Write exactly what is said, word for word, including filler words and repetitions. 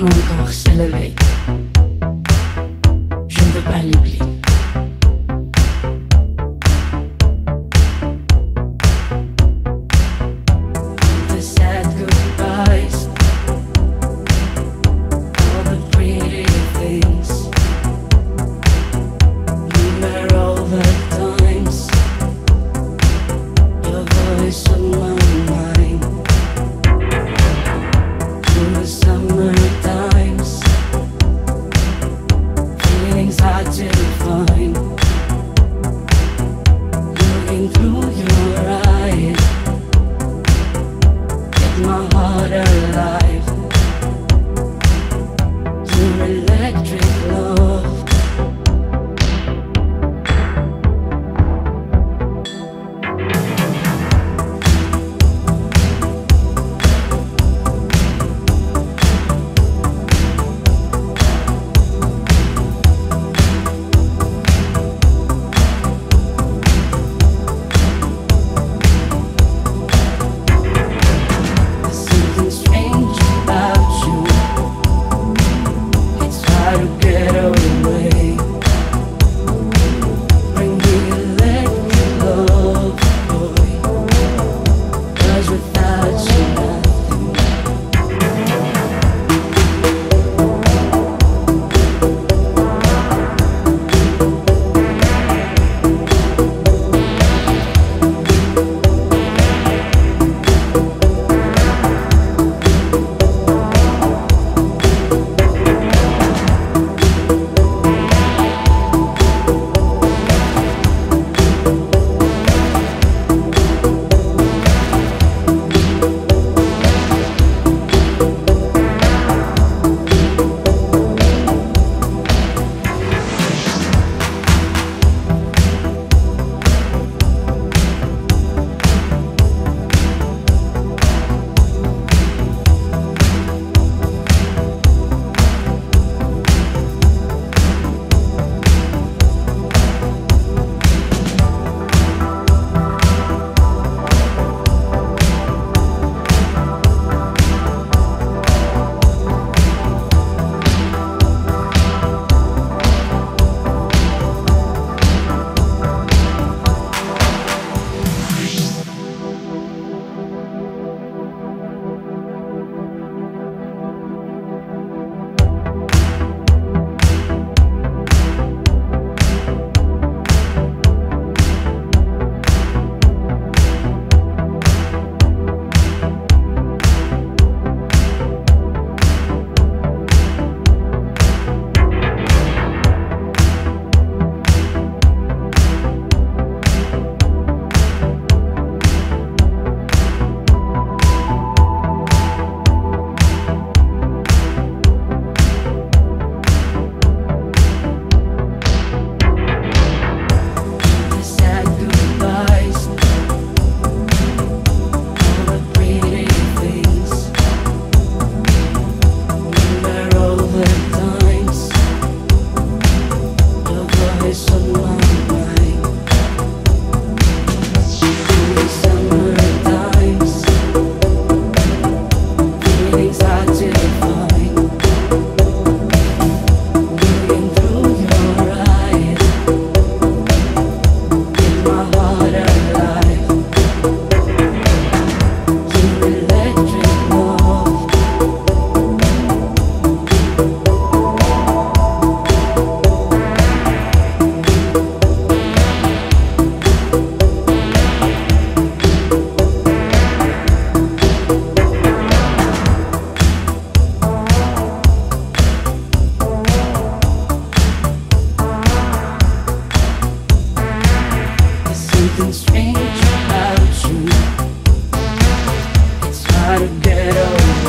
Mon corps se levait. Je ne veux pas l'oublier. The sad goodbyes, all the pretty things. Remember all the times your voice on my mind. In the summer times, feelings hard to find. Looking through your eyes, get my heart alive. Your electric love. Strange about you, it's hard to get over.